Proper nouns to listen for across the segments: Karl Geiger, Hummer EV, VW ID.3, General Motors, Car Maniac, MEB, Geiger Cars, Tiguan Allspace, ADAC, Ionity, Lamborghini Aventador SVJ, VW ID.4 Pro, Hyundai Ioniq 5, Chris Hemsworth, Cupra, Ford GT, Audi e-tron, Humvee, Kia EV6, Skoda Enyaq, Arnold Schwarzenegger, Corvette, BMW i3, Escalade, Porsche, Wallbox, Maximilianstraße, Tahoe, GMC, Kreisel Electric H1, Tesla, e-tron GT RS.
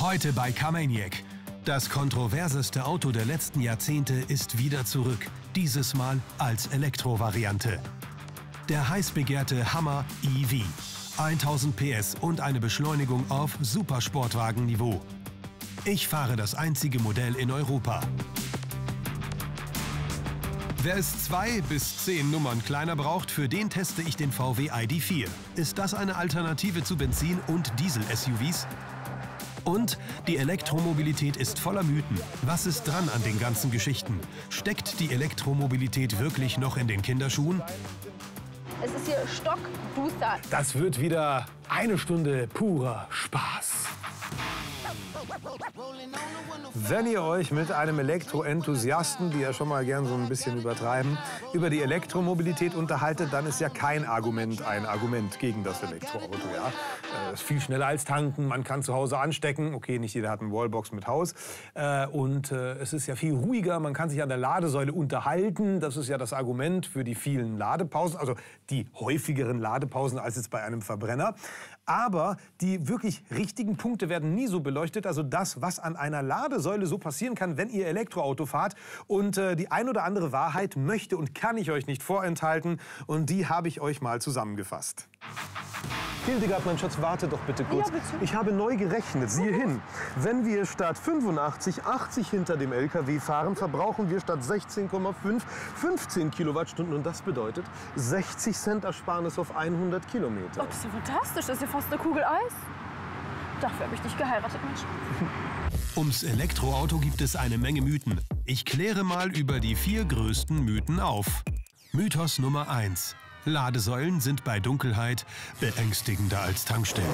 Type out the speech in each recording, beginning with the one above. Heute bei Car Maniac. Das kontroverseste Auto der letzten Jahrzehnte ist wieder zurück, dieses Mal als Elektrovariante. Der heiß begehrte Hummer EV, 1000 PS und eine Beschleunigung auf Supersportwagen-Niveau. Ich fahre das einzige Modell in Europa. Wer es 2 bis 10 Nummern kleiner braucht, für den teste ich den VW ID.4. Ist das eine Alternative zu Benzin- und Diesel-SUVs? Und die Elektromobilität ist voller Mythen. Was ist dran an den ganzen Geschichten? Steckt die Elektromobilität wirklich noch in den Kinderschuhen? Es ist hier stockduster. Das wird wieder eine Stunde purer Spaß. Wenn ihr euch mit einem Elektroenthusiasten, die ja schon mal gern so ein bisschen übertreiben, über die Elektromobilität unterhaltet, dann ist ja kein Argument ein Argument gegen das Elektroauto. Ja? Es ist viel schneller als tanken, man kann zu Hause anstecken. Okay, nicht jeder hat eine Wallbox mit Haus. Und es ist ja viel ruhiger, man kann sich an der Ladesäule unterhalten. Das ist ja das Argument für die vielen Ladepausen, also die häufigeren Ladepausen als jetzt bei einem Verbrenner. Aber die wirklich richtigen Punkte werden nie so beleuchtet, also das, was an einer Ladesäule so passieren kann, wenn ihr Elektroauto fahrt. Und die ein oder andere Wahrheit möchte und kann ich euch nicht vorenthalten. Und die habe ich euch mal zusammengefasst. Hildegard, mein Schatz, warte doch bitte kurz. Ja, bitte. Ich habe neu gerechnet, siehe hin. Wenn wir statt 85, 80 hinter dem LKW fahren, verbrauchen wir statt 16,5, 15 Kilowattstunden. Und das bedeutet 60 Cent Ersparnis auf 100 Kilometer. Oh, das ist ja fantastisch, das ist ja fast eine Kugel Eis. Dafür habe ich dich geheiratet, mein Schatz. Ums Elektroauto gibt es eine Menge Mythen. Ich kläre mal über die 4 größten Mythen auf. Mythos Nummer 1. Ladesäulen sind bei Dunkelheit beängstigender als Tankstellen.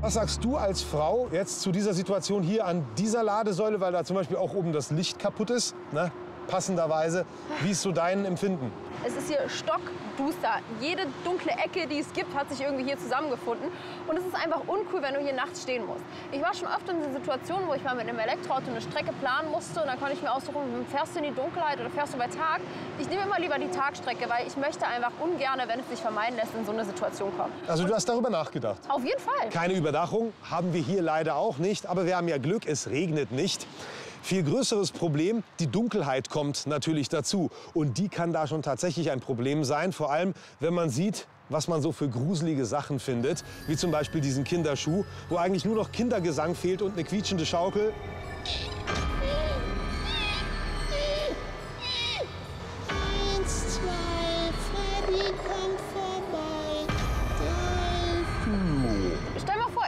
Was sagst du als Frau jetzt zu dieser Situation hier an dieser Ladesäule, weil da zum Beispiel auch oben das Licht kaputt ist, ne? Passenderweise. Wie ist so dein Empfinden? Es ist hier stockduster. Jede dunkle Ecke, die es gibt, hat sich irgendwie hier zusammengefunden. Und es ist einfach uncool, wenn du hier nachts stehen musst. Ich war schon öfter in Situationen, wo ich mal mit einem Elektroauto eine Strecke planen musste. Und dann konnte ich mir aussuchen, fährst du in die Dunkelheit oder fährst du bei Tag? Ich nehme immer lieber die Tagstrecke, weil ich möchte einfach ungern, wenn es sich vermeiden lässt, in so eine Situation kommen. Also du hast darüber nachgedacht? Auf jeden Fall. Keine Überdachung haben wir hier leider auch nicht. Aber wir haben ja Glück, es regnet nicht. Viel größeres Problem, die Dunkelheit kommt natürlich dazu. Und die kann da schon tatsächlich ein Problem sein, vor allem wenn man sieht, was man so für gruselige Sachen findet, wie zum Beispiel diesen Kinderschuh, wo eigentlich nur noch Kindergesang fehlt und eine quietschende Schaukel.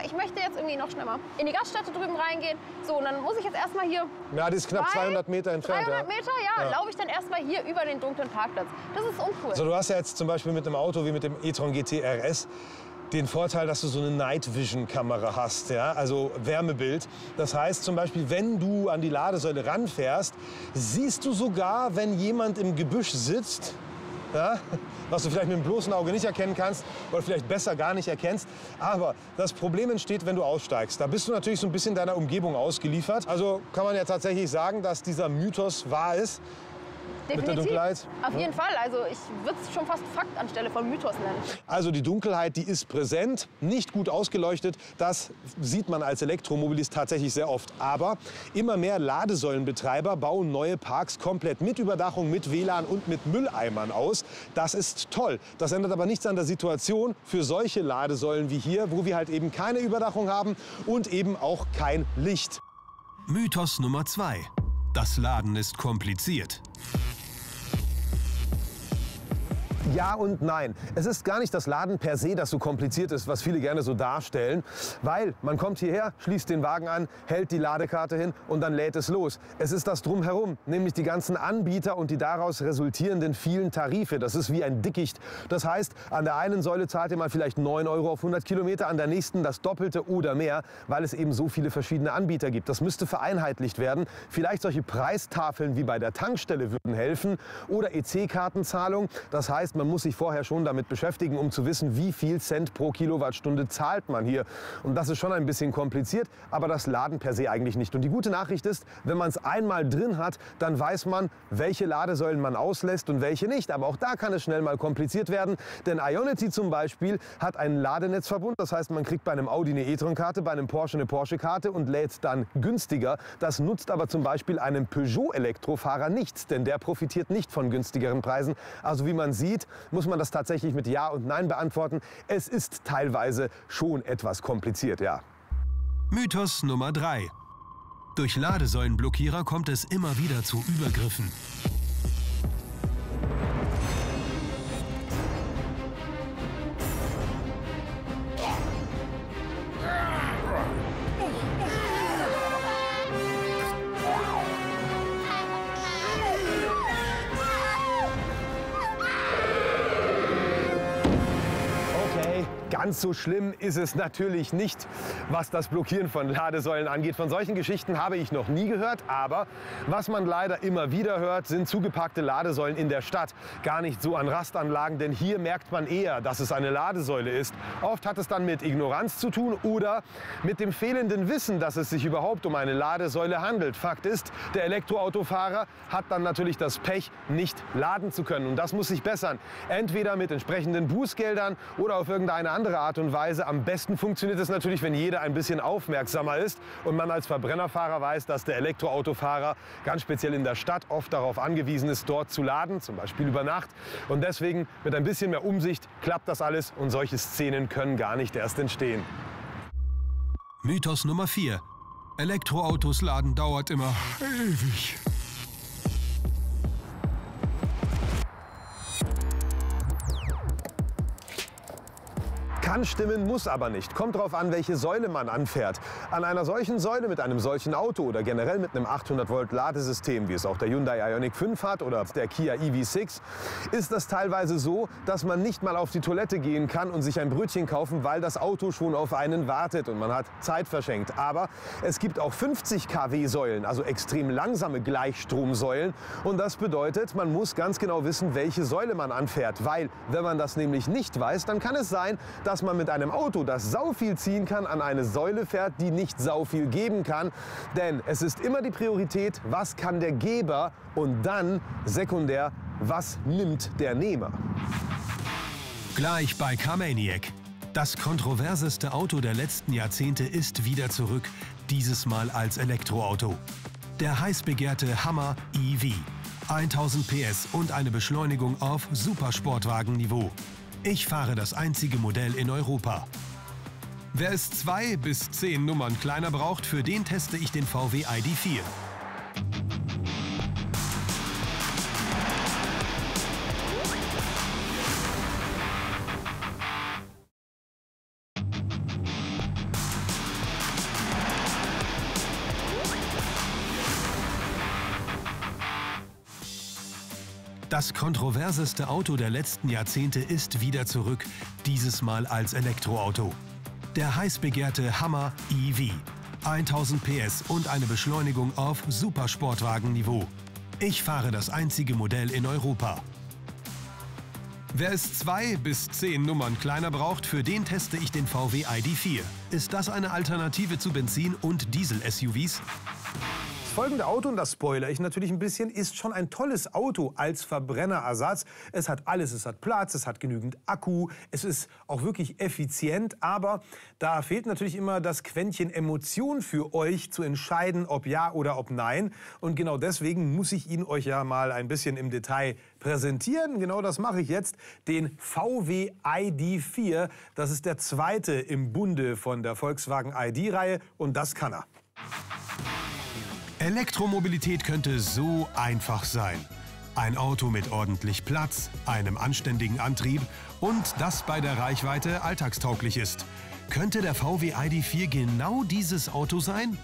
Ich möchte jetzt irgendwie noch schneller in die Gaststätte drüben reingehen. So, und dann muss ich jetzt erstmal hier. Ja, das ist knapp 200 Meter entfernt. 300 Meter, ja, ja. Laufe ich dann erstmal hier über den dunklen Parkplatz. Das ist uncool. Also du hast ja jetzt zum Beispiel mit einem Auto wie mit dem e-tron GT RS den Vorteil, dass du so eine Night Vision Kamera hast, ja, also Wärmebild. Das heißt zum Beispiel, wenn du an die Ladesäule ranfährst, siehst du sogar, wenn jemand im Gebüsch sitzt. Ja, was du vielleicht mit dem bloßen Auge nicht erkennen kannst oder vielleicht besser gar nicht erkennst. Aber das Problem entsteht, wenn du aussteigst. Da bist du natürlich so ein bisschen deiner Umgebung ausgeliefert. Also kann man ja tatsächlich sagen, dass dieser Mythos wahr ist. Definitiv. Mit der Dunkelheit. Auf jeden Fall. Also ich würde es schon fast Fakt anstelle von Mythos nennen. Also die Dunkelheit, die ist präsent, nicht gut ausgeleuchtet. Das sieht man als Elektromobilist tatsächlich sehr oft. Aber immer mehr Ladesäulenbetreiber bauen neue Parks komplett mit Überdachung, mit WLAN und mit Mülleimern aus. Das ist toll. Das ändert aber nichts an der Situation für solche Ladesäulen wie hier, wo wir halt eben keine Überdachung haben und eben auch kein Licht. Mythos Nummer 2. Das Laden ist kompliziert. Ja und nein. Es ist gar nicht das Laden per se, das so kompliziert ist, was viele gerne so darstellen. Weil man kommt hierher, schließt den Wagen an, hält die Ladekarte hin und dann lädt es los. Es ist das Drumherum, nämlich die ganzen Anbieter und die daraus resultierenden vielen Tarife. Das ist wie ein Dickicht. Das heißt, an der einen Säule zahlt ihr mal vielleicht 9 € auf 100 Kilometer, an der nächsten das Doppelte oder mehr, weil es eben so viele verschiedene Anbieter gibt. Das müsste vereinheitlicht werden. Vielleicht solche Preistafeln wie bei der Tankstelle würden helfen oder EC-Kartenzahlung. Das heißt, heißt, man muss sich vorher schon damit beschäftigen, um zu wissen, wie viel Cent pro Kilowattstunde zahlt man hier. Und das ist schon ein bisschen kompliziert, aber das Laden per se eigentlich nicht. Und die gute Nachricht ist, wenn man es einmal drin hat, dann weiß man, welche Ladesäulen man auslässt und welche nicht. Aber auch da kann es schnell mal kompliziert werden, denn Ionity zum Beispiel hat einen Ladenetzverbund. Das heißt, man kriegt bei einem Audi eine e-tron-Karte, bei einem Porsche eine Porsche-Karte und lädt dann günstiger. Das nutzt aber zum Beispiel einem Peugeot-Elektrofahrer nichts, denn der profitiert nicht von günstigeren Preisen. Also wie man sieht, muss man das tatsächlich mit Ja und Nein beantworten. Es ist teilweise schon etwas kompliziert, ja. Mythos Nummer 3. Durch Ladesäulenblockierer kommt es immer wieder zu Übergriffen. Ganz so schlimm ist es natürlich nicht, was das Blockieren von Ladesäulen angeht. Von solchen Geschichten habe ich noch nie gehört, aber was man leider immer wieder hört, sind zugeparkte Ladesäulen in der Stadt. Gar nicht so an Rastanlagen, denn hier merkt man eher, dass es eine Ladesäule ist. Oft hat es dann mit Ignoranz zu tun oder mit dem fehlenden Wissen, dass es sich überhaupt um eine Ladesäule handelt. Fakt ist, der Elektroautofahrer hat dann natürlich das Pech, nicht laden zu können. Und das muss sich bessern. Entweder mit entsprechenden Bußgeldern oder auf irgendeine andere Art und Weise. Am besten funktioniert es natürlich, wenn jeder ein bisschen aufmerksamer ist und man als Verbrennerfahrer weiß, dass der Elektroautofahrer ganz speziell in der Stadt oft darauf angewiesen ist, dort zu laden, zum Beispiel über Nacht. Und deswegen mit ein bisschen mehr Umsicht klappt das alles und solche Szenen können gar nicht erst entstehen. Mythos Nummer 4. Elektroautos laden dauert immer ewig. Kann stimmen, muss aber nicht. Kommt drauf an, welche Säule man anfährt. An einer solchen Säule mit einem solchen Auto oder generell mit einem 800-Volt-Ladesystem, wie es auch der Hyundai Ioniq 5 hat oder der Kia EV6, ist das teilweise so, dass man nicht mal auf die Toilette gehen kann und sich ein Brötchen kaufen, weil das Auto schon auf einen wartet und man hat Zeit verschenkt. Aber es gibt auch 50 kW Säulen, also extrem langsame Gleichstromsäulen. Und das bedeutet, man muss ganz genau wissen, welche Säule man anfährt. Weil, wenn man das nämlich nicht weiß, dann kann es sein, dass man mit einem Auto, das sau viel ziehen kann, an eine Säule fährt, die nicht sau viel geben kann. Denn es ist immer die Priorität, was kann der Geber und dann sekundär, was nimmt der Nehmer. Gleich bei Car Maniac. Das kontroverseste Auto der letzten Jahrzehnte ist wieder zurück, dieses Mal als Elektroauto. Der heiß begehrte Hummer EV. 1000 PS und eine Beschleunigung auf Supersportwagen-Niveau. Ich fahre das einzige Modell in Europa. Wer es 2 bis 10 Nummern kleiner braucht, für den teste ich den VW ID.4. Das kontroverseste Auto der letzten Jahrzehnte ist wieder zurück, dieses Mal als Elektroauto. Der heiß begehrte Hummer EV. 1000 PS und eine Beschleunigung auf Supersportwagen-Niveau. Ich fahre das einzige Modell in Europa. Wer es 2 bis 10 Nummern kleiner braucht, für den teste ich den VW ID.4. Ist das eine Alternative zu Benzin- und Diesel-SUVs? Das folgende Auto, und das spoilere ich natürlich ein bisschen, ist schon ein tolles Auto als Verbrennerersatz. Es hat alles, es hat Platz, es hat genügend Akku, es ist auch wirklich effizient, aber da fehlt natürlich immer das Quäntchen Emotion für euch, zu entscheiden, ob ja oder ob nein. Und genau deswegen muss ich ihn euch ja mal ein bisschen im Detail präsentieren. Genau das mache ich jetzt, den VW ID.4. Das ist der zweite im Bunde von der Volkswagen ID-Reihe und das kann er. Elektromobilität könnte so einfach sein. Ein Auto mit ordentlich Platz, einem anständigen Antrieb und das bei der Reichweite alltagstauglich ist. Könnte der VW ID.4 genau dieses Auto sein?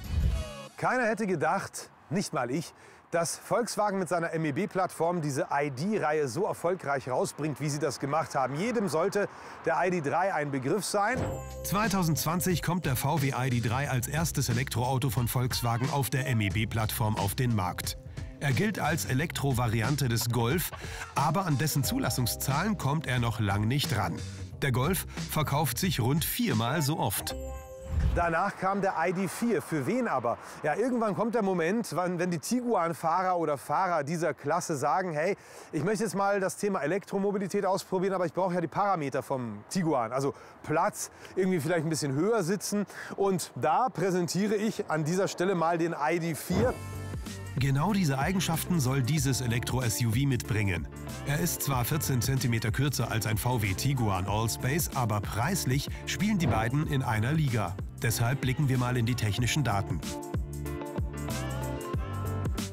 Keiner hätte gedacht, nicht mal ich, dass Volkswagen mit seiner MEB-Plattform diese ID-Reihe so erfolgreich rausbringt, wie sie das gemacht haben. Jedem sollte der ID.3 ein Begriff sein. 2020 kommt der VW ID.3 als erstes Elektroauto von Volkswagen auf der MEB-Plattform auf den Markt. Er gilt als Elektrovariante des Golf, aber an dessen Zulassungszahlen kommt er noch lang nicht ran. Der Golf verkauft sich rund viermal so oft. Danach kam der ID.4. Für wen aber? Ja, irgendwann kommt der Moment, wenn die Tiguan-Fahrer oder Fahrer dieser Klasse sagen, hey, ich möchte jetzt mal das Thema Elektromobilität ausprobieren, aber ich brauche ja die Parameter vom Tiguan. Also Platz, irgendwie vielleicht ein bisschen höher sitzen. Und da präsentiere ich an dieser Stelle mal den ID.4. Genau diese Eigenschaften soll dieses Elektro-SUV mitbringen. Er ist zwar 14 cm kürzer als ein VW Tiguan Allspace, aber preislich spielen die beiden in einer Liga. Deshalb blicken wir mal in die technischen Daten.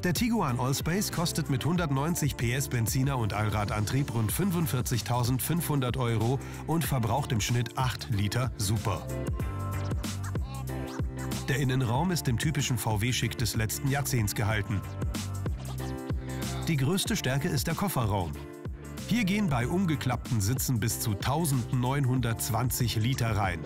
Der Tiguan Allspace kostet mit 190 PS Benziner und Allradantrieb rund 45.500 € und verbraucht im Schnitt 8 Liter Super. Der Innenraum ist dem typischen VW-Schick des letzten Jahrzehnts gehalten. Die größte Stärke ist der Kofferraum. Hier gehen bei umgeklappten Sitzen bis zu 1920 Liter rein.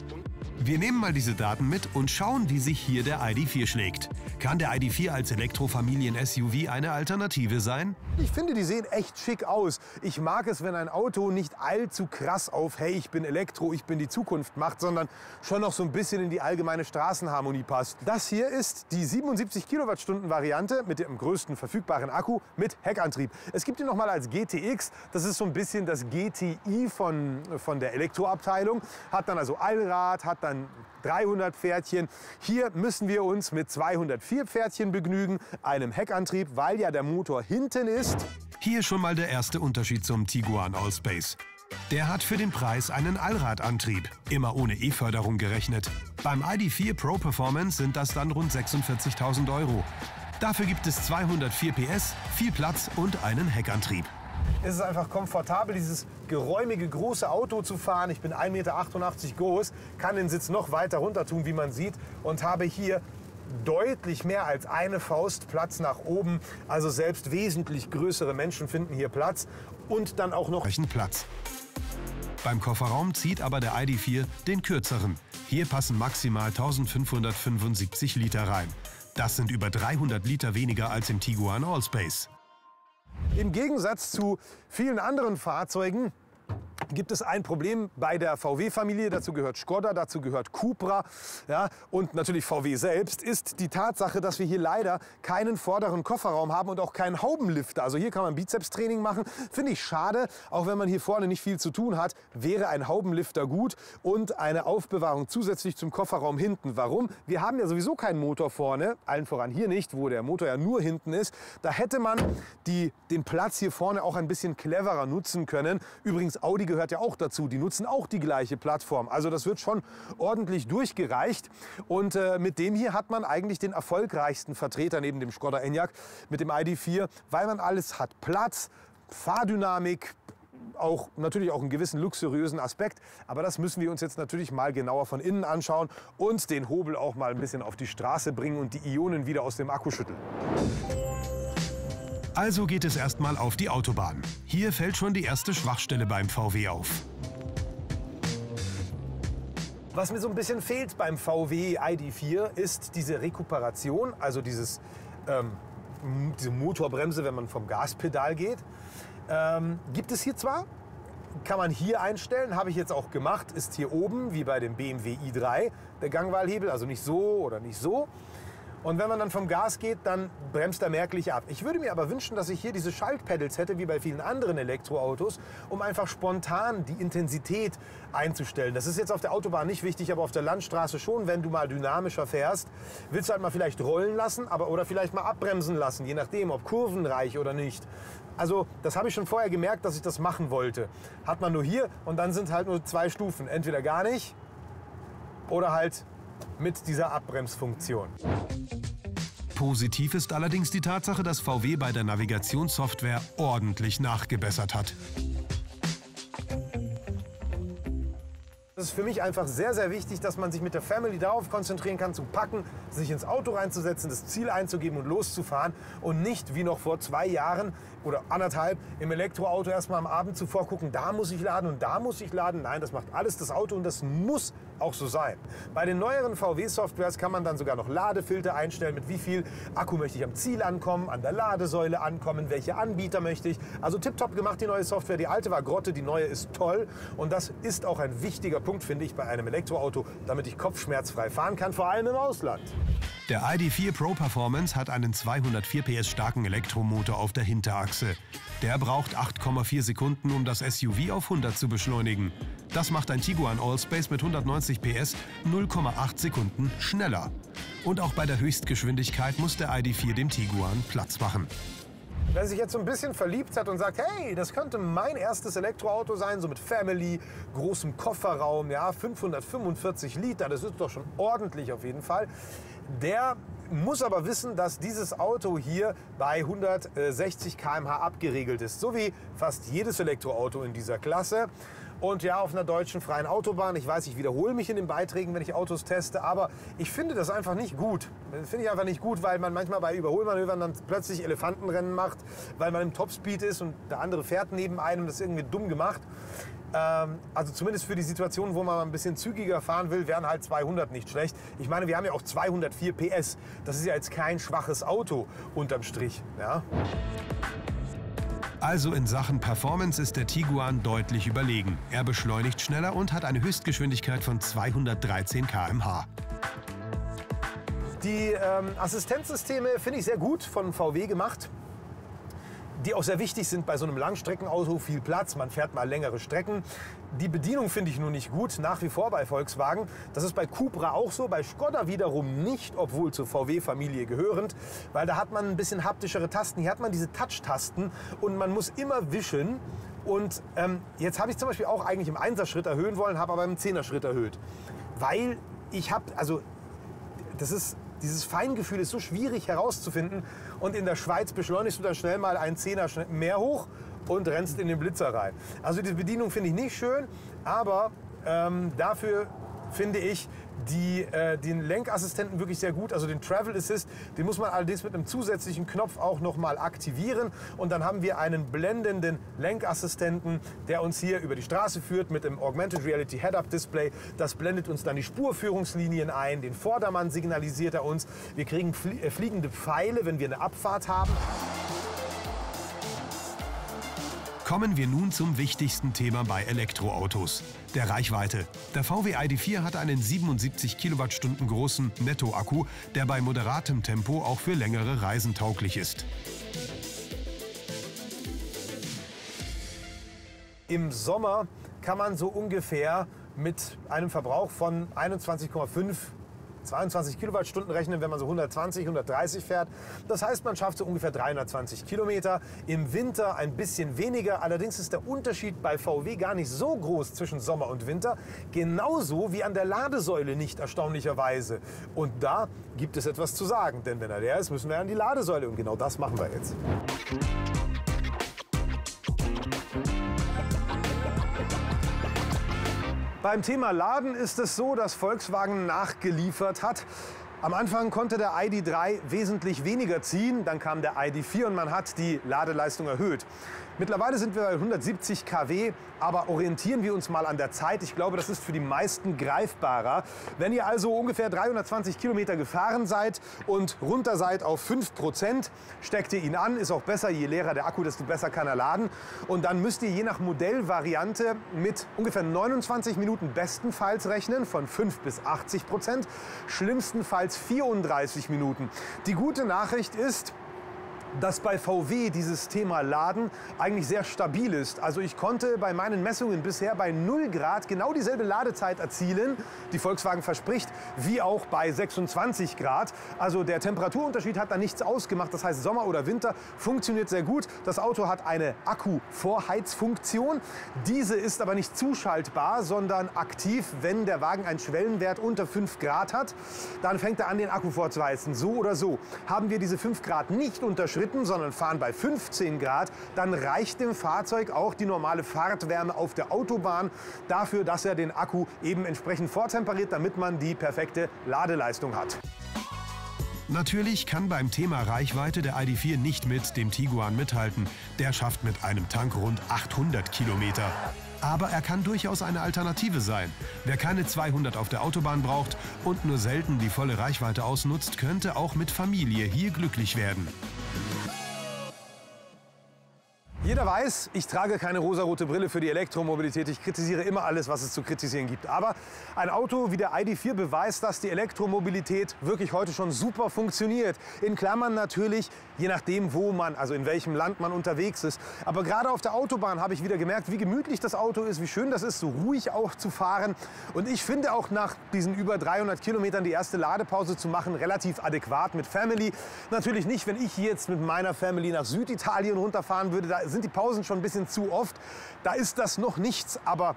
Wir nehmen mal diese Daten mit und schauen, wie sich hier der ID.4 schlägt. Kann der ID.4 als Elektrofamilien-SUV eine Alternative sein? Ich finde, die sehen echt schick aus. Ich mag es, wenn ein Auto nicht allzu krass auf hey, ich bin Elektro, ich bin die Zukunft macht, sondern schon noch so ein bisschen in die allgemeine Straßenharmonie passt. Das hier ist die 77 Kilowattstunden Variante mit dem größten verfügbaren Akku mit Heckantrieb. Es gibt ihn noch mal als GTX. Das ist so ein bisschen das GTI von der Elektroabteilung. Hat dann also Allrad, hat dann 300 Pferdchen. Hier müssen wir uns mit 204 Pferdchen begnügen, einem Heckantrieb, weil ja der Motor hinten ist. Hier schon mal der erste Unterschied zum Tiguan Allspace. Der hat für den Preis einen Allradantrieb, immer ohne E-Förderung gerechnet. Beim ID.4 Pro Performance sind das dann rund 46.000 €. Dafür gibt es 204 PS, viel Platz und einen Heckantrieb. Es ist einfach komfortabel, dieses geräumige, große Auto zu fahren. Ich bin 1,88 Meter groß, kann den Sitz noch weiter runter tun, wie man sieht, und habe hier deutlich mehr als eine Faust Platz nach oben. Also selbst wesentlich größere Menschen finden hier Platz und dann auch noch einen Platz. Beim Kofferraum zieht aber der ID.4 den kürzeren. Hier passen maximal 1575 Liter rein. Das sind über 300 Liter weniger als im Tiguan Allspace. Im Gegensatz zu vielen anderen Fahrzeugen gibt es ein Problem bei der VW-Familie, dazu gehört Skoda, dazu gehört Cupra, ja, und natürlich VW selbst, ist die Tatsache, dass wir hier leider keinen vorderen Kofferraum haben und auch keinen Haubenlifter. Also hier kann man Bizepstraining machen, finde ich schade, auch wenn man hier vorne nicht viel zu tun hat, wäre ein Haubenlifter gut und eine Aufbewahrung zusätzlich zum Kofferraum hinten. Warum? Wir haben ja sowieso keinen Motor vorne, allen voran hier nicht, wo der Motor ja nur hinten ist. Da hätte man den Platz hier vorne auch ein bisschen cleverer nutzen können. Übrigens, Audi gehört ja auch dazu, die nutzen auch die gleiche Plattform. Also das wird schon ordentlich durchgereicht und mit dem hier hat man eigentlich den erfolgreichsten Vertreter neben dem Skoda Enyaq mit dem ID.4, weil man alles hat. Platz, Fahrdynamik, auch natürlich auch einen gewissen luxuriösen Aspekt, aber das müssen wir uns jetzt natürlich mal genauer von innen anschauen und den Hobel auch mal ein bisschen auf die Straße bringen und die Ionen wieder aus dem Akku schütteln. Also geht es erstmal auf die Autobahn. Hier fällt schon die erste Schwachstelle beim VW auf. Was mir so ein bisschen fehlt beim VW ID.4 ist diese Rekuperation, also diese Motorbremse, wenn man vom Gaspedal geht. Gibt es hier zwar, kann man hier einstellen, habe ich jetzt auch gemacht, ist hier oben wie bei dem BMW i3 der Gangwahlhebel, also nicht so oder nicht so. Und wenn man dann vom Gas geht, dann bremst er merklich ab. Ich würde mir aber wünschen, dass ich hier diese Schaltpedals hätte, wie bei vielen anderen Elektroautos, um einfach spontan die Intensität einzustellen. Das ist jetzt auf der Autobahn nicht wichtig, aber auf der Landstraße schon, wenn du mal dynamischer fährst. Willst du halt mal vielleicht rollen lassen oder vielleicht mal abbremsen lassen, je nachdem, ob kurvenreich oder nicht. Also das habe ich schon vorher gemerkt, dass ich das machen wollte. Hat man nur hier und dann sind halt nur zwei Stufen. Entweder gar nicht oder halt mit dieser Abbremsfunktion. Positiv ist allerdings die Tatsache, dass VW bei der Navigationssoftware ordentlich nachgebessert hat. Es ist für mich einfach sehr, sehr wichtig, dass man sich mit der Family darauf konzentrieren kann, zu packen, sich ins Auto reinzusetzen, das Ziel einzugeben und loszufahren und nicht wie noch vor 2 Jahren oder 1,5 im Elektroauto erstmal am Abend zuvor gucken, da muss ich laden und da muss ich laden. Nein, das macht alles das Auto und das muss auch so sein. Bei den neueren VW-Softwares kann man dann sogar noch Ladefilter einstellen, mit wie viel Akku möchte ich am Ziel ankommen, an der Ladesäule ankommen, welche Anbieter möchte ich. Also tipptopp gemacht, die neue Software. Die alte war Grotte, die neue ist toll. Und das ist auch ein wichtiger Punkt, finde ich, bei einem Elektroauto, damit ich kopfschmerzfrei fahren kann, vor allem im Ausland. Der ID.4 Pro Performance hat einen 204 PS starken Elektromotor auf der Hinterachse. Der braucht 8,4 Sekunden, um das SUV auf 100 zu beschleunigen. Das macht ein Tiguan Allspace mit 190 PS 0,8 Sekunden schneller. Und auch bei der Höchstgeschwindigkeit muss der ID.4 dem Tiguan Platz machen. Wer sich jetzt so ein bisschen verliebt hat und sagt, hey, das könnte mein erstes Elektroauto sein, so mit Family, großem Kofferraum, ja, 545 Liter, das ist doch schon ordentlich auf jeden Fall. Der muss aber wissen, dass dieses Auto hier bei 160 km/h abgeregelt ist, so wie fast jedes Elektroauto in dieser Klasse. Und ja, auf einer deutschen freien Autobahn, ich weiß, ich wiederhole mich in den Beiträgen, wenn ich Autos teste, aber ich finde das einfach nicht gut. Das finde ich einfach nicht gut, weil man manchmal bei Überholmanövern dann plötzlich Elefantenrennen macht, weil man im Topspeed ist und der andere fährt neben einem, das ist irgendwie dumm gemacht. Also zumindest für die Situation, wo man ein bisschen zügiger fahren will, wären halt 200 nicht schlecht. Ich meine, wir haben ja auch 204 PS. Das ist ja jetzt kein schwaches Auto unterm Strich, ja? Also in Sachen Performance ist der Tiguan deutlich überlegen. Er beschleunigt schneller und hat eine Höchstgeschwindigkeit von 213 km/h. Die Assistenzsysteme finde ich sehr gut von VW gemacht, die auch sehr wichtig sind bei so einem Langstreckenauto, viel Platz, man fährt mal längere Strecken. Die Bedienung finde ich nur nicht gut, nach wie vor bei Volkswagen. Das ist bei Cupra auch so, bei Skoda wiederum nicht, obwohl zur VW-Familie gehörend, weil da hat man ein bisschen haptischere Tasten. Hier hat man diese Touch-Tasten und man muss immer wischen. Und jetzt habe ich zum Beispiel auch eigentlich im 1er-Schritt erhöhen wollen, habe aber im 10er-Schritt erhöht. Weil ich habe, also das ist... Dieses Feingefühl ist so schwierig herauszufinden und in der Schweiz beschleunigst du dann schnell mal einen 10er mehr hoch und rennst in den Blitzer rein. Also die Bedienung finde ich nicht schön, aber dafür finde ich den Lenkassistenten wirklich sehr gut, also den Travel Assist, den muss man allerdings mit einem zusätzlichen Knopf auch noch mal aktivieren und dann haben wir einen blendenden Lenkassistenten, der uns hier über die Straße führt mit dem Augmented Reality Head-Up Display. Das blendet uns dann die Spurführungslinien ein, den Vordermann signalisiert er uns, wir kriegen fliegende Pfeile, wenn wir eine Abfahrt haben. Kommen wir nun zum wichtigsten Thema bei Elektroautos, der Reichweite. Der VW ID.4 hat einen 77 Kilowattstunden großen Netto-Akku, der bei moderatem Tempo auch für längere Reisen tauglich ist. Im Sommer kann man so ungefähr mit einem Verbrauch von 22 Kilowattstunden rechnen, wenn man so 120, 130 fährt. Das heißt, man schafft so ungefähr 320 Kilometer. Im Winter ein bisschen weniger. Allerdings ist der Unterschied bei VW gar nicht so groß zwischen Sommer und Winter. Genauso wie an der Ladesäule nicht, erstaunlicherweise. Und da gibt es etwas zu sagen. Denn wenn er leer ist, müssen wir an die Ladesäule. Und genau das machen wir jetzt. Beim Thema Laden ist es so, dass Volkswagen nachgeliefert hat. Am Anfang konnte der ID.3 wesentlich weniger ziehen, dann kam der ID.4 und man hat die Ladeleistung erhöht. Mittlerweile sind wir bei 170 kW, aber orientieren wir uns mal an der Zeit. Ich glaube, das ist für die meisten greifbarer. Wenn ihr also ungefähr 320 Kilometer gefahren seid und runter seid auf 5%, steckt ihr ihn an, ist auch besser. Je leerer der Akku, desto besser kann er laden. Und dann müsst ihr je nach Modellvariante mit ungefähr 29 Minuten bestenfalls rechnen, von 5 bis 80%, schlimmstenfalls 34 Minuten. Die gute Nachricht ist, dass bei VW dieses Thema Laden eigentlich sehr stabil ist. Also ich konnte bei meinen Messungen bisher bei 0 Grad genau dieselbe Ladezeit erzielen, die Volkswagen verspricht, wie auch bei 26 Grad. Also der Temperaturunterschied hat da nichts ausgemacht. Das heißt, Sommer oder Winter funktioniert sehr gut. Das Auto hat eine Akkuvorheizfunktion. Diese ist aber nicht zuschaltbar, sondern aktiv, wenn der Wagen einen Schwellenwert unter 5 Grad hat. Dann fängt er an, den Akku vorzuheizen, so oder so. Haben wir diese 5 Grad nicht unterschritten, sondern fahren bei 15 Grad, dann reicht dem Fahrzeug auch die normale Fahrtwärme auf der Autobahn dafür, dass er den Akku eben entsprechend vortemperiert, damit man die perfekte Ladeleistung hat. Natürlich kann beim Thema Reichweite der ID.4 nicht mit dem Tiguan mithalten. Der schafft mit einem Tank rund 800 Kilometer. Aber er kann durchaus eine Alternative sein. Wer keine 200 auf der Autobahn braucht und nur selten die volle Reichweite ausnutzt, könnte auch mit Familie hier glücklich werden. Jeder weiß, ich trage keine rosarote Brille für die Elektromobilität. Ich kritisiere immer alles, was es zu kritisieren gibt. Aber ein Auto wie der ID.4 beweist, dass die Elektromobilität wirklich heute schon super funktioniert. In Klammern natürlich, je nachdem, wo man, also in welchem Land man unterwegs ist. Aber gerade auf der Autobahn habe ich wieder gemerkt, wie gemütlich das Auto ist, wie schön das ist, so ruhig auch zu fahren. Und ich finde auch nach diesen über 300 Kilometern die erste Ladepause zu machen relativ adäquat mit Family. Natürlich nicht, wenn ich jetzt mit meiner Family nach Süditalien runterfahren würde, da sind die Pausen schon ein bisschen zu oft. Da ist das noch nichts, aber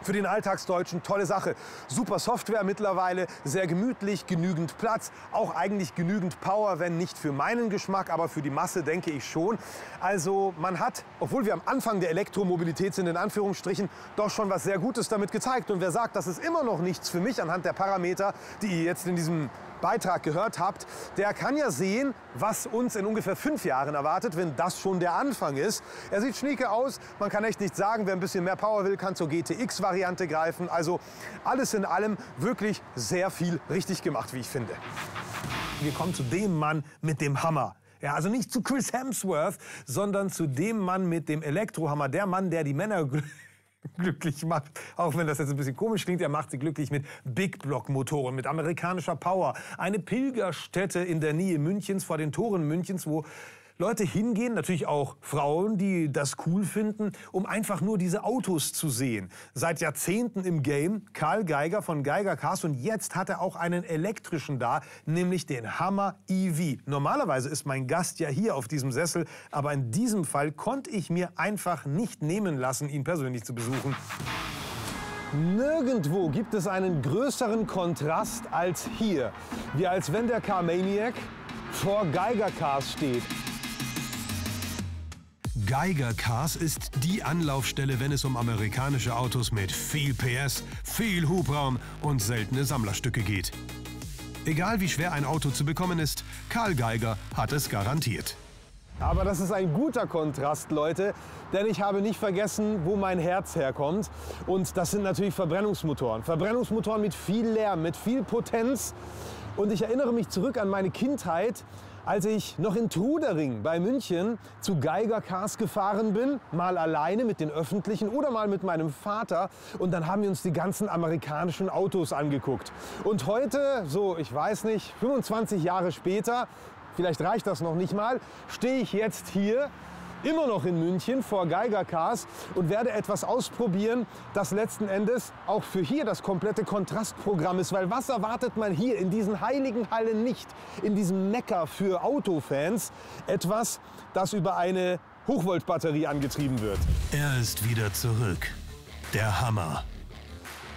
für den Alltagsdeutschen tolle Sache. Super Software mittlerweile, sehr gemütlich, genügend Platz, auch eigentlich genügend Power, wenn nicht für meinen Geschmack, aber für die Masse denke ich schon. Also man hat, obwohl wir am Anfang der Elektromobilität sind, in Anführungsstrichen, doch schon was sehr Gutes damit gezeigt. Und wer sagt, das ist immer noch nichts für mich anhand der Parameter, die ihr jetzt in diesem Beitrag gehört habt, der kann ja sehen, was uns in ungefähr 5 Jahren erwartet, wenn das schon der Anfang ist. Er sieht schnieke aus, man kann echt nicht sagen, wer ein bisschen mehr Power will, kann zur GTX-Variante greifen. Also alles in allem wirklich sehr viel richtig gemacht, wie ich finde. Wir kommen zu dem Mann mit dem Hammer. Ja, also nicht zu Chris Hemsworth, sondern zu dem Mann mit dem Elektrohammer. Der Mann, der die Männer glücklich macht, auch wenn das jetzt ein bisschen komisch klingt, er macht sie glücklich mit Big-Block-Motoren, mit amerikanischer Power. Eine Pilgerstätte in der Nähe Münchens, vor den Toren Münchens, wo Leute hingehen, natürlich auch Frauen, die das cool finden, um einfach nur diese Autos zu sehen. Seit Jahrzehnten im Game, Karl Geiger von Geiger Cars, und jetzt hat er auch einen elektrischen da, nämlich den Hummer EV. Normalerweise ist mein Gast ja hier auf diesem Sessel, aber in diesem Fall konnte ich mir einfach nicht nehmen lassen, ihn persönlich zu besuchen. Nirgendwo gibt es einen größeren Kontrast als hier. Wie als wenn der Car Maniac vor Geiger Cars steht. Geiger Cars ist die Anlaufstelle, wenn es um amerikanische Autos mit viel PS, viel Hubraum und seltene Sammlerstücke geht. Egal wie schwer ein Auto zu bekommen ist, Karl Geiger hat es garantiert. Aber das ist ein guter Kontrast, Leute, denn ich habe nicht vergessen, wo mein Herz herkommt. Und das sind natürlich Verbrennungsmotoren. Verbrennungsmotoren mit viel Lärm, mit viel Potenz. Und ich erinnere mich zurück an meine Kindheit, als ich noch in Trudering bei München zu Geiger Cars gefahren bin, mal alleine mit den Öffentlichen oder mal mit meinem Vater, und dann haben wir uns die ganzen amerikanischen Autos angeguckt. Und heute, so ich weiß nicht, 25 Jahre später, vielleicht reicht das noch nicht mal, stehe ich jetzt hier, immer noch in München vor Geiger Cars, und werde etwas ausprobieren, das letzten Endes auch für hier das komplette Kontrastprogramm ist. Weil was erwartet man hier in diesen heiligen Hallen nicht? In diesem Mekka für Autofans etwas, das über eine Hochvoltbatterie angetrieben wird. Er ist wieder zurück. Der Hammer.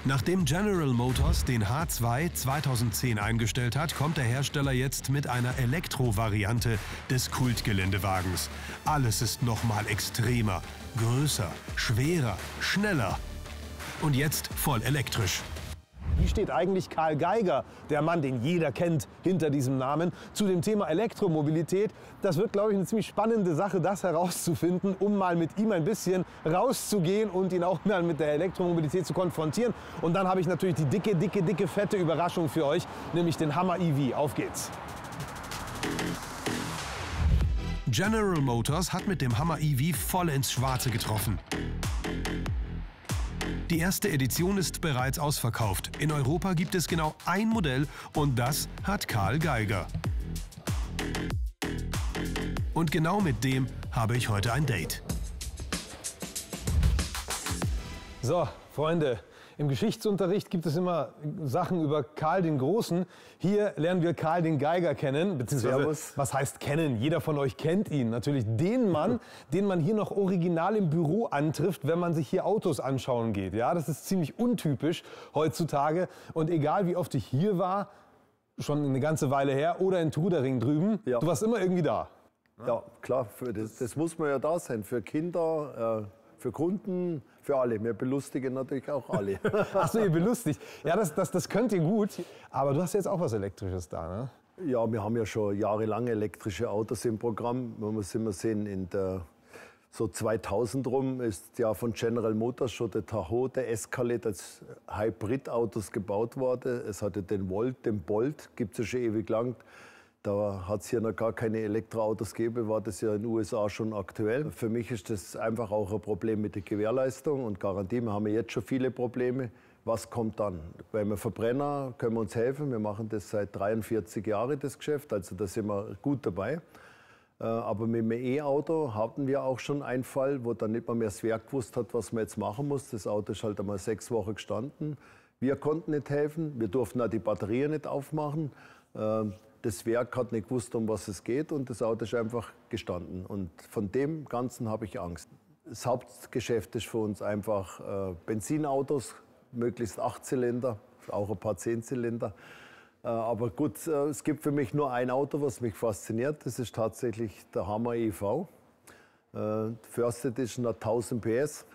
Nachdem General Motors den H2 2010 eingestellt hat, kommt der Hersteller jetzt mit einer Elektro-Variante des Kultgeländewagens. Alles ist nochmal extremer, größer, schwerer, schneller und jetzt voll elektrisch. Wie steht eigentlich Karl Geiger, der Mann, den jeder kennt hinter diesem Namen, zu dem Thema Elektromobilität? Das wird, glaube ich, eine ziemlich spannende Sache, das herauszufinden, um mal mit ihm ein bisschen rauszugehen und ihn auch mal mit der Elektromobilität zu konfrontieren. Und dann habe ich natürlich die dicke, fette Überraschung für euch, nämlich den Hummer EV. Auf geht's! General Motors hat mit dem Hummer EV voll ins Schwarze getroffen. Die erste Edition ist bereits ausverkauft. In Europa gibt es genau ein Modell, und das hat Karl Geiger. Und genau mit dem habe ich heute ein Date. So, Freunde, im Geschichtsunterricht gibt es immer Sachen über Karl den Großen. Hier lernen wir Karl den Geiger kennen, beziehungsweise Servus. Was heißt kennen? Jeder von euch kennt ihn. Natürlich den Mann, den man hier noch original im Büro antrifft, wenn man sich hier Autos anschauen geht. Ja, das ist ziemlich untypisch heutzutage. Und egal wie oft ich hier war, schon eine ganze Weile her, oder in Trudering drüben, ja, du warst immer irgendwie da. Ja, klar, das muss man ja da sein, für Kinder, für Kunden, für alle. Wir belustigen natürlich auch alle. Ach so, ihr belustigt. Ja, das könnt ihr gut. Aber du hast jetzt auch was Elektrisches da, ne? Ja, wir haben ja schon jahrelang elektrische Autos im Programm. Man muss immer sehen, in der so 2000 rum ist ja von General Motors schon der Tahoe, der Escalade als Hybridautos gebaut worden. Es hatte den Volt, den Bolt, gibt es ja schon ewig lang. Da hat es ja noch gar keine Elektroautos gegeben, war das ja in den USA schon aktuell. Für mich ist das einfach auch ein Problem mit der Gewährleistung und Garantie. Wir haben ja jetzt schon viele Probleme. Was kommt dann? Weil wir Verbrenner können wir uns helfen. Wir machen das seit 43 Jahren, das Geschäft, also da sind wir gut dabei. Aber mit dem E-Auto hatten wir auch schon einen Fall, wo dann nicht mehr das Werk gewusst hat, was man jetzt machen muss. Das Auto ist halt einmal 6 Wochen gestanden. Wir konnten nicht helfen, wir durften auch die Batterien nicht aufmachen. Das Werk hat nicht gewusst, um was es geht und das Auto ist einfach gestanden. Und von dem Ganzen habe ich Angst. Das Hauptgeschäft ist für uns einfach Benzinautos, möglichst 8-Zylinder, auch ein paar 10-Zylinder. Aber gut, es gibt für mich nur ein Auto, was mich fasziniert. Das ist tatsächlich der Hummer EV. First Edition hat 1000 PS.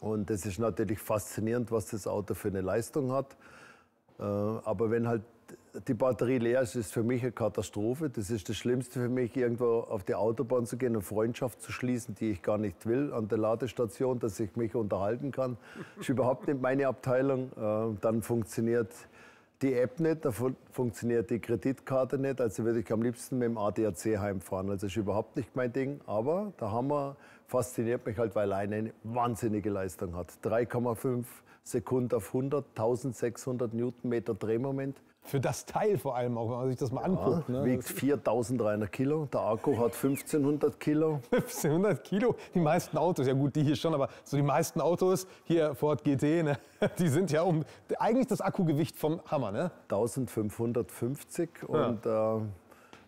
Und das ist natürlich faszinierend, was das Auto für eine Leistung hat. Aber wenn halt die Batterie leer ist, ist für mich eine Katastrophe. Das ist das Schlimmste für mich, irgendwo auf die Autobahn zu gehen und Freundschaft zu schließen, die ich gar nicht will, an der Ladestation, dass ich mich unterhalten kann. Das ist überhaupt nicht meine Abteilung. Dann funktioniert die App nicht, dann funktioniert die Kreditkarte nicht. Also würde ich am liebsten mit dem ADAC heimfahren. Also das ist überhaupt nicht mein Ding. Aber der Hummer fasziniert mich halt, weil er eine wahnsinnige Leistung hat. 3,5 Sekunden auf 100, 1600 Newtonmeter Drehmoment. Für das Teil vor allem auch, wenn man sich das mal anguckt. Ne? Wiegt 4.300 Kilo, der Akku hat 1.500 Kilo. 1.500 Kilo? Die meisten Autos, ja gut, die hier schon, aber so die meisten Autos, hier Ford GT, ne? Die sind ja um eigentlich das Akkugewicht vom Hummer, ne? 1.550 und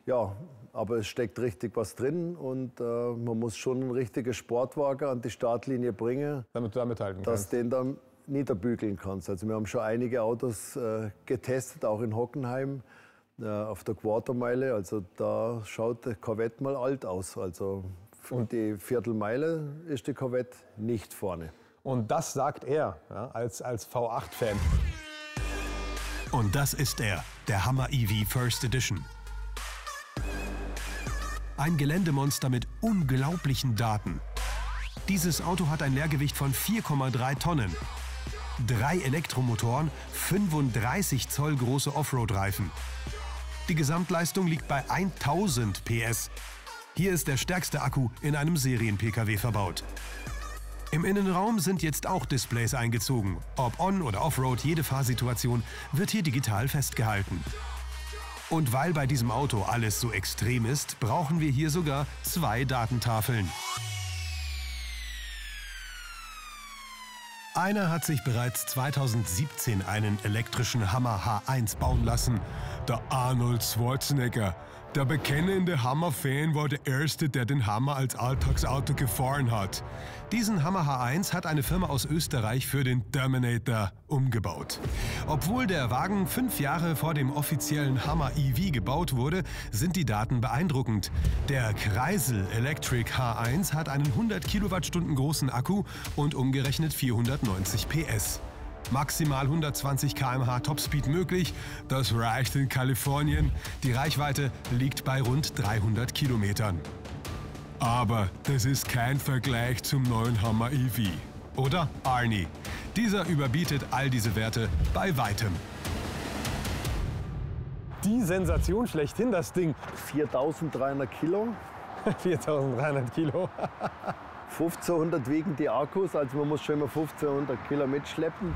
ja, aber es steckt richtig was drin und man muss schon einen richtigen Sportwagen an die Startlinie bringen, damit du da mithalten kannst. Den dann niederbügeln kannst. Also wir haben schon einige Autos getestet, auch in Hockenheim auf der Quartermeile. Also da schaut der Corvette mal alt aus. Also für die Viertelmeile ist die Corvette nicht vorne. Und das sagt er, ja, als V8-Fan. Und das ist er, der Hummer EV First Edition. Ein Geländemonster mit unglaublichen Daten. Dieses Auto hat ein Leergewicht von 4,3 Tonnen. 3 Elektromotoren, 35 Zoll große Offroad-Reifen. Die Gesamtleistung liegt bei 1000 PS. Hier ist der stärkste Akku in einem Serien-Pkw verbaut. Im Innenraum sind jetzt auch Displays eingezogen. Ob on- oder Offroad, jede Fahrsituation wird hier digital festgehalten. Und weil bei diesem Auto alles so extrem ist, brauchen wir hier sogar 2 Datentafeln. Einer hat sich bereits 2017 einen elektrischen Hummer H1 bauen lassen. Der Arnold Schwarzenegger. Der bekennende Hummer-Fan war der Erste, der den Hummer als Alltagsauto gefahren hat. Diesen Hummer H1 hat eine Firma aus Österreich für den Terminator umgebaut. Obwohl der Wagen 5 Jahre vor dem offiziellen Hummer EV gebaut wurde, sind die Daten beeindruckend. Der Kreisel Electric H1 hat einen 100 Kilowattstunden großen Akku und umgerechnet 490 PS. Maximal 120 km/h Topspeed möglich, das reicht in Kalifornien. Die Reichweite liegt bei rund 300 Kilometern. Aber das ist kein Vergleich zum neuen Hummer EV. Oder Arnie? Dieser überbietet all diese Werte bei weitem. Die Sensation schlechthin, das Ding. 4.300 Kilo. 4.300 Kilo. 1.500 wiegen die Akkus, also man muss schon immer 1.500 Kilo mitschleppen.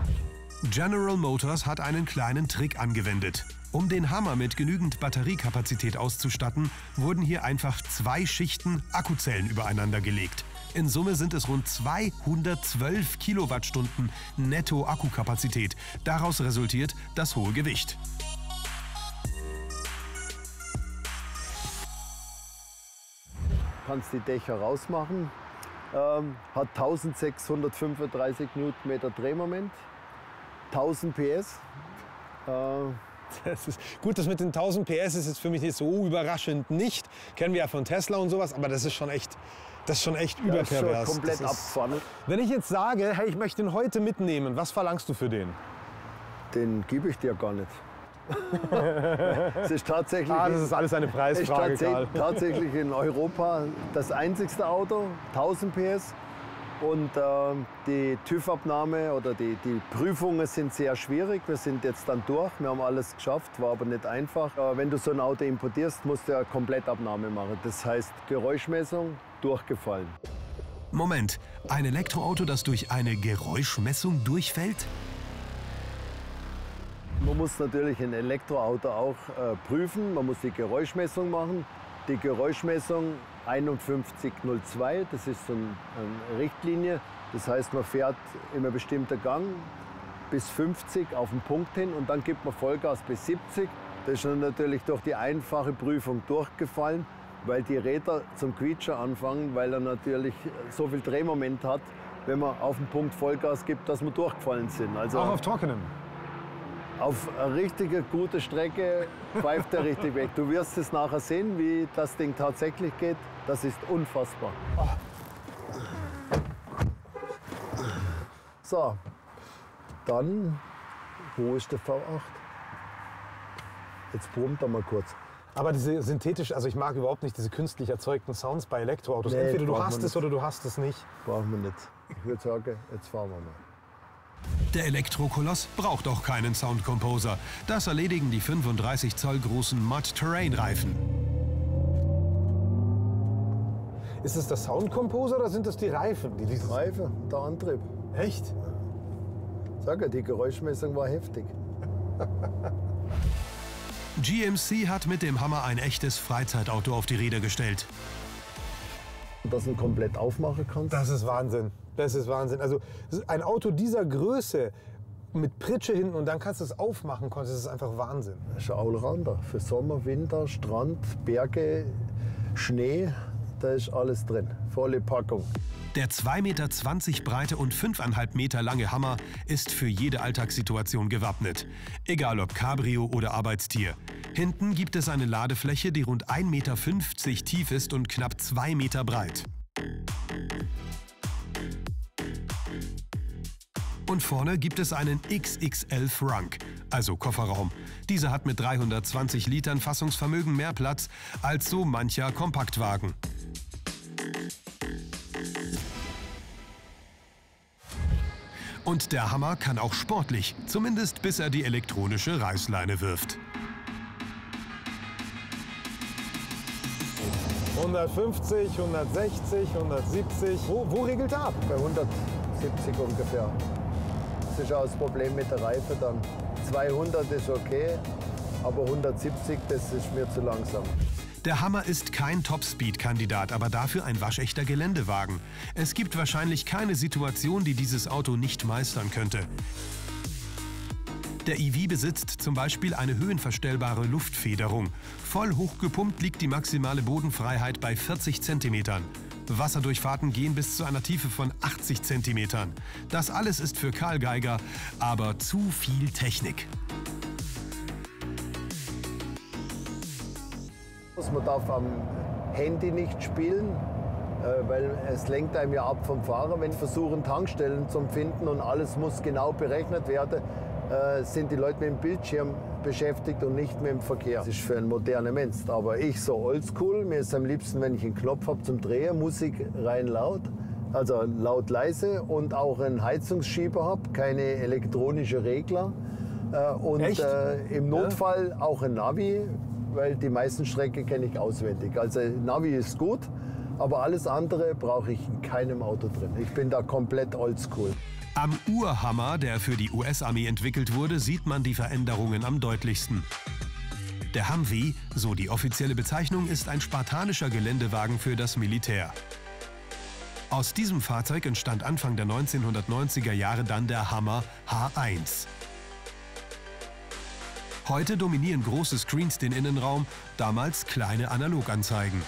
General Motors hat einen kleinen Trick angewendet. Um den Hummer mit genügend Batteriekapazität auszustatten, wurden hier einfach 2 Schichten Akkuzellen übereinander gelegt. In Summe sind es rund 212 Kilowattstunden Netto-Akkukapazität. Daraus resultiert das hohe Gewicht. Du kannst die Dächer rausmachen, hat 1635 Newtonmeter Drehmoment, 1000 PS. Das ist gut, das mit den 1000 PS ist jetzt für mich nicht so überraschend nicht. Kennen wir ja von Tesla und sowas, aber das ist schon echt überpervers. Ja, ist schon komplett abgefahren. Wenn ich jetzt sage, hey, ich möchte den heute mitnehmen, was verlangst du für den? Den gebe ich dir gar nicht. Es ist tatsächlich, das ist alles eine Preisfrage. Es ist tatsächlich in Europa das einzigste Auto, 1000 PS. Und die TÜV-Abnahme oder die Prüfungen sind sehr schwierig. Wir sind jetzt dann durch, wir haben alles geschafft, war aber nicht einfach. Wenn du so ein Auto importierst, musst du ja Komplettabnahme machen. Das heißt Geräuschmessung, durchgefallen. Moment, ein Elektroauto, das durch eine Geräuschmessung durchfällt? Man muss natürlich ein Elektroauto auch prüfen, man muss die Geräuschmessung machen. Die Geräuschmessung 5102, das ist so eine Richtlinie. Das heißt, man fährt immer bestimmter Gang bis 50 auf den Punkt hin und dann gibt man Vollgas bis 70. Das ist dann natürlich durch die einfache Prüfung durchgefallen, weil die Räder zum Quietschen anfangen, weil er natürlich so viel Drehmoment hat, wenn man auf den Punkt Vollgas gibt, dass wir durchgefallen sind. Also auch auf Trockenem? Auf eine richtige gute Strecke pfeift er richtig weg. Du wirst es nachher sehen, wie das Ding tatsächlich geht. Das ist unfassbar. So, dann, wo ist der V8? Jetzt brummt er mal kurz. Aber diese synthetisch, also ich mag überhaupt nicht diese künstlich erzeugten Sounds bei Elektroautos. Nee, entweder du hast es oder du hast es nicht. Brauchen wir nicht. Ich würde sagen, jetzt fahren wir mal. Der Elektrokoloss braucht auch keinen Soundcomposer. Das erledigen die 35 Zoll großen Mud-Terrain-Reifen. Ist es der Soundcomposer oder sind das die Reifen? Die Reifen, der Antrieb. Echt? Sag ja, die Geräuschmessung war heftig. GMC hat mit dem Hummer ein echtes Freizeitauto auf die Räder gestellt. Dass du ihn komplett aufmachen kannst? Das ist Wahnsinn. Das ist Wahnsinn. Also ein Auto dieser Größe mit Pritsche hinten und dann kannst du es aufmachen, das ist einfach Wahnsinn. Das ist ein Allrounder. Für Sommer, Winter, Strand, Berge, Schnee, da ist alles drin. Volle Packung. Der 2,20 Meter breite und 5,5 Meter lange Hummer ist für jede Alltagssituation gewappnet. Egal ob Cabrio oder Arbeitstier. Hinten gibt es eine Ladefläche, die rund 1,50 Meter tief ist und knapp 2 Meter breit. Und vorne gibt es einen XXL-Frunk, also Kofferraum. Dieser hat mit 320 Litern Fassungsvermögen mehr Platz als so mancher Kompaktwagen. Und der Hummer kann auch sportlich, zumindest bis er die elektronische Reißleine wirft. 150, 160, 170, wo regelt er ab? Bei 170 ungefähr. Das ist auch das Problem mit der Reife dann. 200 ist okay, aber 170, das ist mir zu langsam. Der Hummer ist kein Topspeed-Kandidat, aber dafür ein waschechter Geländewagen. Es gibt wahrscheinlich keine Situation, die dieses Auto nicht meistern könnte. Der EV besitzt zum Beispiel eine höhenverstellbare Luftfederung. Voll hochgepumpt liegt die maximale Bodenfreiheit bei 40 cm. Wasserdurchfahrten gehen bis zu einer Tiefe von 80 cm. Das alles ist für Karl Geiger aber zu viel Technik. Man darf am Handy nicht spielen, weil es lenkt einem ja ab vom Fahrer. Wenn wir versuchen, Tankstellen zu finden und alles muss genau berechnet werden, sind die Leute mit dem Bildschirm beschäftigt und nicht mit dem Verkehr. Das ist für einen modernen Mensch. Aber ich so oldschool, mir ist am liebsten, wenn ich einen Knopf habe zum Drehen, Musik rein laut, also laut leise und auch einen Heizungsschieber habe, keine elektronische Regler. Und im Notfall auch ein Navi, weil die meisten Strecken kenne ich auswendig. Also Navi ist gut, aber alles andere brauche ich in keinem Auto drin. Ich bin da komplett oldschool. Am Urhammer, der für die US-Armee entwickelt wurde, sieht man die Veränderungen am deutlichsten. Der Humvee, so die offizielle Bezeichnung, ist ein spartanischer Geländewagen für das Militär. Aus diesem Fahrzeug entstand Anfang der 1990er Jahre dann der Hummer H1. Heute dominieren große Screens den Innenraum, damals kleine Analoganzeigen.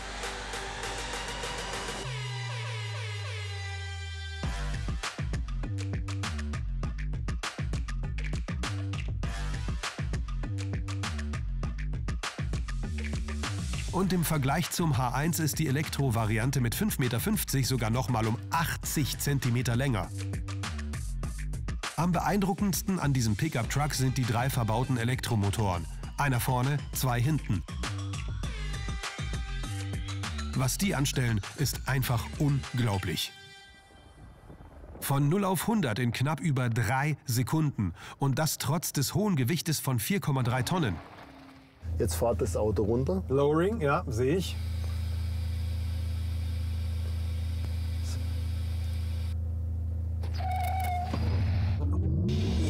Und im Vergleich zum H1 ist die Elektro-Variante mit 5,50 Meter sogar noch mal um 80 cm länger. Am beeindruckendsten an diesem Pickup-Truck sind die 3 verbauten Elektromotoren. Einer vorne, 2 hinten. Was die anstellen, ist einfach unglaublich. Von 0 auf 100 in knapp über 3 Sekunden. Und das trotz des hohen Gewichtes von 4,3 Tonnen. Jetzt fährt das Auto runter. Lowering, ja, sehe ich.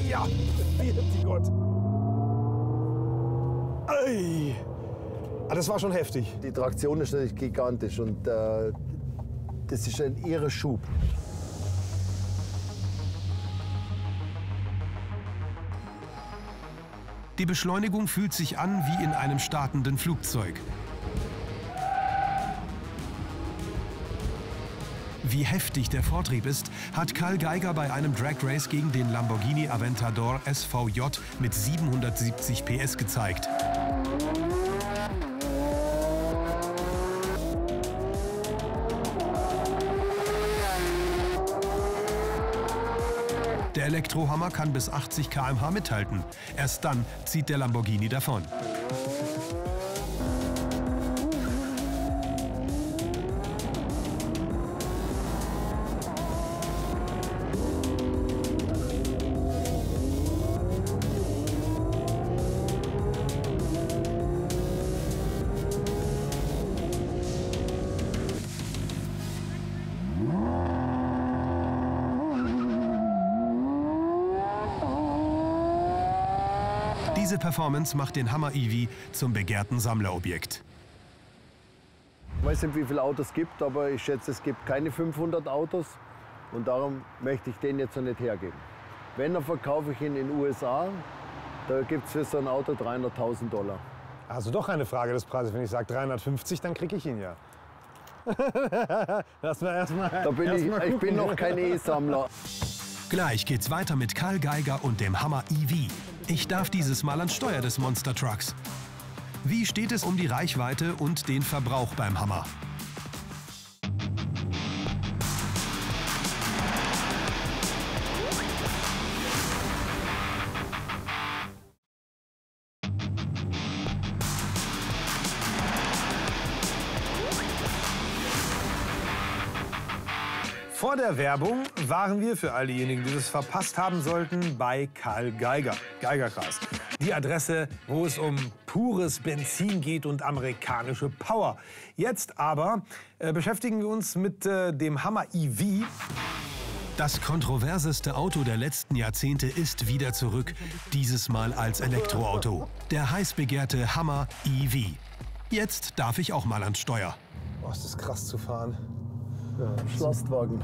Ja, die Gott. Ei. Ah, das war schon heftig. Die Traktion ist natürlich gigantisch und das ist ein Irreschub. Die Beschleunigung fühlt sich an wie in einem startenden Flugzeug. Wie heftig der Vortrieb ist, hat Karl Geiger bei einem Drag Race gegen den Lamborghini Aventador SVJ mit 770 PS gezeigt. Der Elektrohammer kann bis 80 km/h mithalten. Erst dann zieht der Lamborghini davon. Diese Performance macht den Hummer EV zum begehrten Sammlerobjekt. Ich weiß nicht, wie viele Autos es gibt, aber ich schätze, es gibt keine 500 Autos. Und darum möchte ich den jetzt noch nicht hergeben. Wenn, dann verkaufe ich ihn in den USA. Da gibt es für so ein Auto $300.000. Also doch eine Frage des Preises. Wenn ich sage 350, dann kriege ich ihn ja. Lass mal erstmal. Ich bin noch kein E-Sammler. Gleich geht's weiter mit Karl Geiger und dem Hummer EV. Ich darf dieses Mal ans Steuer des Monster Trucks. Wie steht es um die Reichweite und den Verbrauch beim Hummer? Vor der Werbung waren wir, für all diejenigen, die das verpasst haben sollten, bei Karl Geiger, Geiger Cars. Die Adresse, wo es um pures Benzin geht und amerikanische Power. Jetzt aber beschäftigen wir uns mit dem Hummer EV. Das kontroverseste Auto der letzten Jahrzehnte ist wieder zurück, dieses Mal als Elektroauto. Der heiß begehrte Hummer EV. Jetzt darf ich auch mal ans Steuer. Boah, ist das krass zu fahren. Ja, Lastwagen.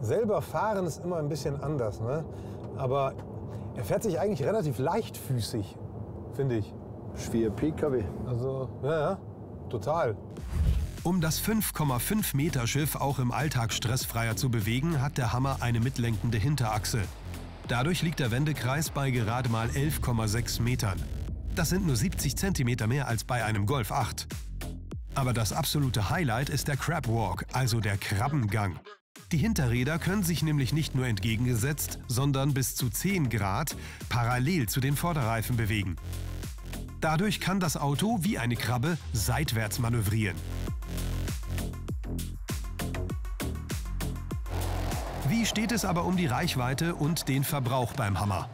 Selber fahren ist immer ein bisschen anders, ne? Aber er fährt sich eigentlich relativ leichtfüßig, finde ich. Schwer PKW. Also, ja, total. Um das 5,5 Meter Schiff auch im Alltag stressfreier zu bewegen, hat der Hummer eine mitlenkende Hinterachse. Dadurch liegt der Wendekreis bei gerade mal 11,6 Metern. Das sind nur 70 cm mehr als bei einem Golf 8. Aber das absolute Highlight ist der Crab Walk, also der Krabbengang. Die Hinterräder können sich nämlich nicht nur entgegengesetzt, sondern bis zu 10 Grad parallel zu den Vorderreifen bewegen. Dadurch kann das Auto wie eine Krabbe seitwärts manövrieren. Wie steht es aber um die Reichweite und den Verbrauch beim Hummer?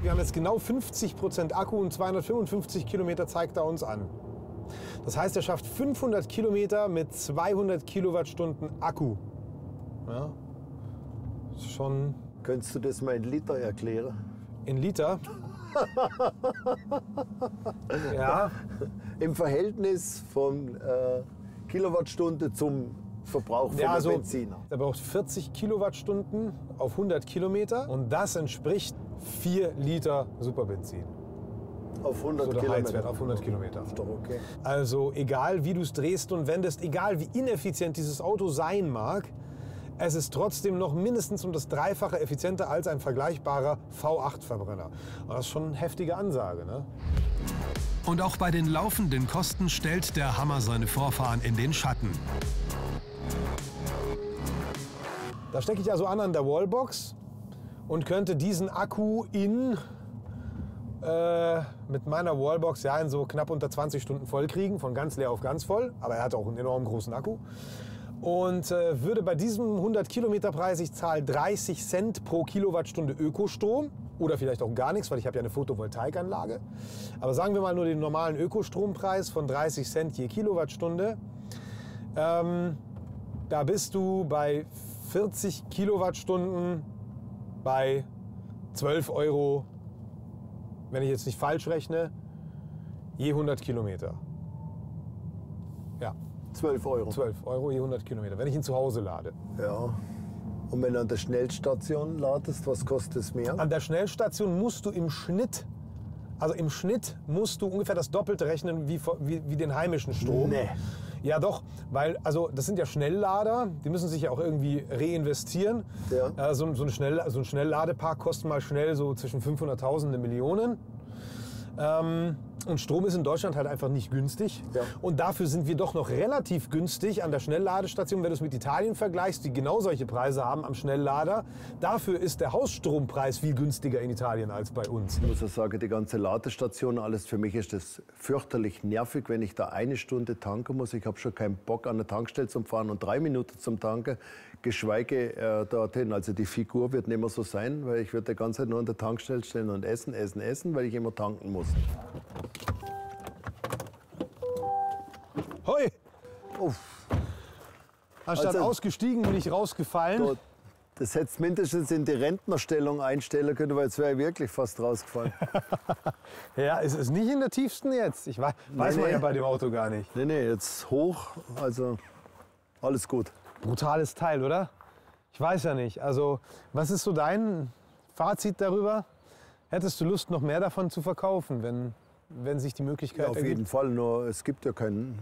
Wir haben jetzt genau 50% Akku und 255 Kilometer zeigt er uns an. Das heißt, er schafft 500 Kilometer mit 200 Kilowattstunden Akku. Ja, schon. Könntest du das mal in Liter erklären? In Liter? Ja. Im Verhältnis von Kilowattstunde zum Verbrauch von also, Benziner. Er braucht 40 Kilowattstunden auf 100 Kilometer und das entspricht 4 Liter Superbenzin. Auf 100 Kilometer. Heizwert auf 100 Kilometer. Ist doch okay. Also egal, wie du es drehst und wendest, egal wie ineffizient dieses Auto sein mag, es ist trotzdem noch mindestens um das 3-fache effizienter als ein vergleichbarer V8-Verbrenner. Und das ist schon eine heftige Ansage, ne? Und auch bei den laufenden Kosten stellt der Hummer seine Vorfahren in den Schatten. Da stecke ich also an der Wallbox und könnte diesen Akku in mit meiner Wallbox ja in so knapp unter 20 Stunden voll kriegen, von ganz leer auf ganz voll, aber er hat auch einen enorm großen Akku. Und würde bei diesem 100-Kilometer-Preis, ich zahle 30 Cent pro Kilowattstunde Ökostrom oder vielleicht auch gar nichts, weil ich habe ja eine Photovoltaikanlage. Aber sagen wir mal nur den normalen Ökostrompreis von 30 Cent je Kilowattstunde. Da bist du bei 40 Kilowattstunden bei 12 Euro, wenn ich jetzt nicht falsch rechne, je 100 Kilometer. Ja. 12 Euro. 12 Euro je 100 Kilometer, wenn ich ihn zu Hause lade. Ja. Und wenn du an der Schnellstation ladest, was kostet es mehr? An der Schnellstation musst du im Schnitt, also im Schnitt musst du ungefähr das Doppelte rechnen wie den heimischen Strom. Nee. Ja doch, weil, also das sind ja Schnelllader, die müssen sich ja auch irgendwie reinvestieren. Ja. Also so ein Schnellladepark kostet mal schnell so zwischen 500.000 und Millionen. Und Strom ist in Deutschland halt einfach nicht günstig. Ja. Und dafür sind wir doch noch relativ günstig an der Schnellladestation, wenn du es mit Italien vergleichst, die genau solche Preise haben am Schnelllader. Dafür ist der Hausstrompreis viel günstiger in Italien als bei uns. Ich muss ja sagen, die ganze Ladestation, alles, für mich ist das fürchterlich nervig, wenn ich da eine Stunde tanken muss. Ich habe schon keinen Bock, an der Tankstelle zu fahren und 3 Minuten zum Tanken, geschweige dorthin. Also die Figur wird nicht mehr so sein, weil ich werde die ganze Zeit nur an der Tankstelle stehen und essen, weil ich immer tanken muss. Hoi! Uff. Anstatt also, ausgestiegen bin ich rausgefallen. Gott, das hättest du mindestens in die Rentnerstellung einstellen können, weil jetzt wäre ich wirklich fast rausgefallen. Ja, es ist nicht in der tiefsten jetzt. Ich weiß man ja bei dem Auto gar nicht. Nee, nee, jetzt hoch. Also alles gut. Brutales Teil, oder? Ich weiß ja nicht. Also, was ist so dein Fazit darüber? Hättest du Lust, noch mehr davon zu verkaufen, wenn sich die Möglichkeit ergibt? Ja, auf jeden Fall, nur es gibt ja keinen.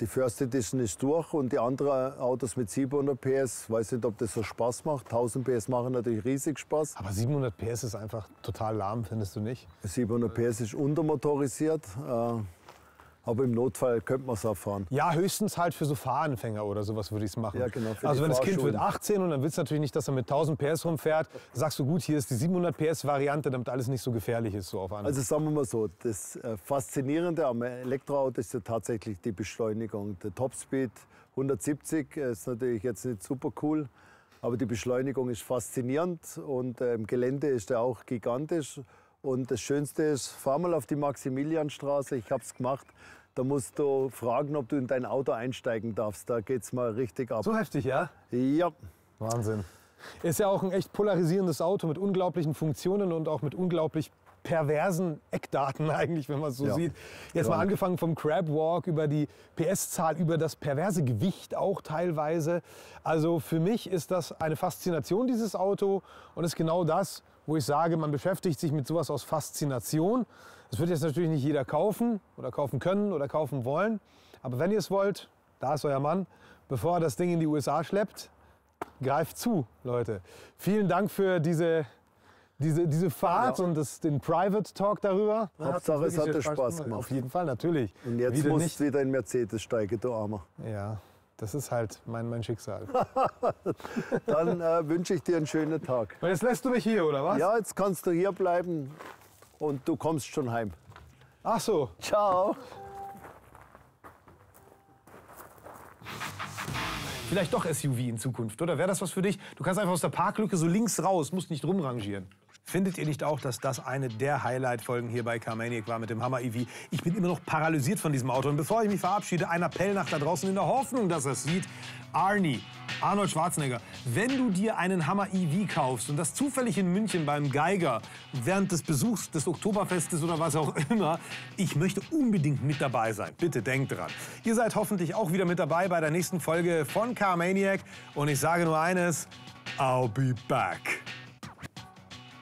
Die First Edition ist durch und die anderen Autos mit 700 PS, weiß nicht, ob das so Spaß macht. 1000 PS machen natürlich riesig Spaß. Aber 700 PS ist einfach total lahm, findest du nicht? 700 PS ist untermotorisiert. Aber im Notfall könnte man es auch fahren. Ja, höchstens halt für so Fahranfänger oder sowas würde ich es machen. Ja, genau, also wenn das Kind wird 18 und dann willst du natürlich nicht, dass er mit 1000 PS rumfährt, sagst du, gut, hier ist die 700 PS Variante, damit alles nicht so gefährlich ist. So auf Anhieb. Also sagen wir mal so, das Faszinierende am Elektroauto ist ja tatsächlich die Beschleunigung. Der Topspeed 170 ist natürlich jetzt nicht super cool, aber die Beschleunigung ist faszinierend und im Gelände ist er auch gigantisch. Und das Schönste ist, fahr mal auf die Maximilianstraße, ich hab's gemacht. Da musst du fragen, ob du in dein Auto einsteigen darfst. Da geht's mal richtig ab. So heftig, ja? Ja. Wahnsinn. Ist ja auch ein echt polarisierendes Auto mit unglaublichen Funktionen und auch mit unglaublich perversen Eckdaten eigentlich, wenn man es so sieht. Jetzt mal angefangen vom Crab Walk über die PS-Zahl, über das perverse Gewicht auch teilweise. Also für mich ist das eine Faszination, dieses Auto. Und ist genau das, wo ich sage, man beschäftigt sich mit sowas aus Faszination. Das wird jetzt natürlich nicht jeder kaufen oder kaufen können oder kaufen wollen. Aber wenn ihr es wollt, da ist euer Mann, bevor er das Ding in die USA schleppt, greift zu, Leute. Vielen Dank für diese Fahrt und den Private Talk darüber. Hauptsache, es hat Spaß gemacht. Auf jeden Fall, natürlich. Und jetzt musst du wieder in Mercedes steigen, du Armer. Ja, das ist halt mein Schicksal. Dann wünsche ich dir einen schönen Tag. Und jetzt lässt du mich hier, oder was? Ja, jetzt kannst du hier bleiben und du kommst schon heim. Ach so. Ciao. Vielleicht doch SUV in Zukunft, oder? Wäre das was für dich? Du kannst einfach aus der Parklücke so links raus, musst nicht rumrangieren. Findet ihr nicht auch, dass das eine der Highlight-Folgen hier bei Car Maniac war mit dem Hummer EV? Ich bin immer noch paralysiert von diesem Auto. Und bevor ich mich verabschiede, ein Appell nach da draußen in der Hoffnung, dass er es sieht. Arnie, Arnold Schwarzenegger, wenn du dir einen Hummer EV kaufst und das zufällig in München beim Geiger während des Besuchs des Oktoberfestes oder was auch immer, ich möchte unbedingt mit dabei sein. Bitte denkt dran. Ihr seid hoffentlich auch wieder mit dabei bei der nächsten Folge von Car Maniac. Und ich sage nur eines, I'll be back.